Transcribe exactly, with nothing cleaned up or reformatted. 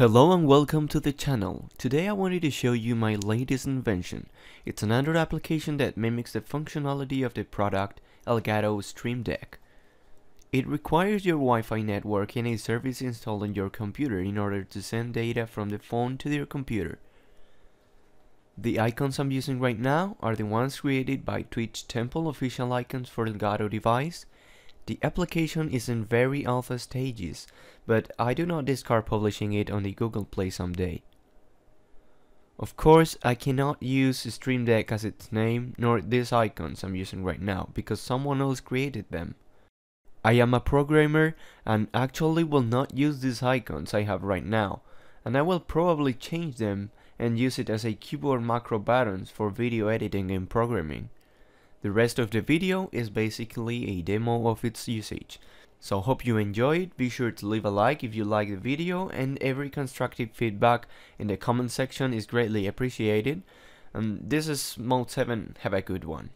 Hello and welcome to the channel. Today I wanted to show you my latest invention. It's an Android application that mimics the functionality of the product Elgato Stream Deck. It requires your Wi-Fi network and a service installed on your computer in order to send data from the phone to your computer. The icons I'm using right now are the ones created by Twitch Temple official icons for Elgato device. The application is in very alpha stages, but I do not discard publishing it on the Google Play someday. Of course, I cannot use Stream Deck as its name, nor these icons I'm using right now, because someone else created them. I am a programmer and actually will not use these icons I have right now, and I will probably change them and use it as a keyboard macro buttons for video editing and programming. The rest of the video is basically a demo of its usage, so hope you enjoy it. Be sure to leave a like if you like the video, and every constructive feedback in the comment section is greatly appreciated. And this is elModo seven, have a good one.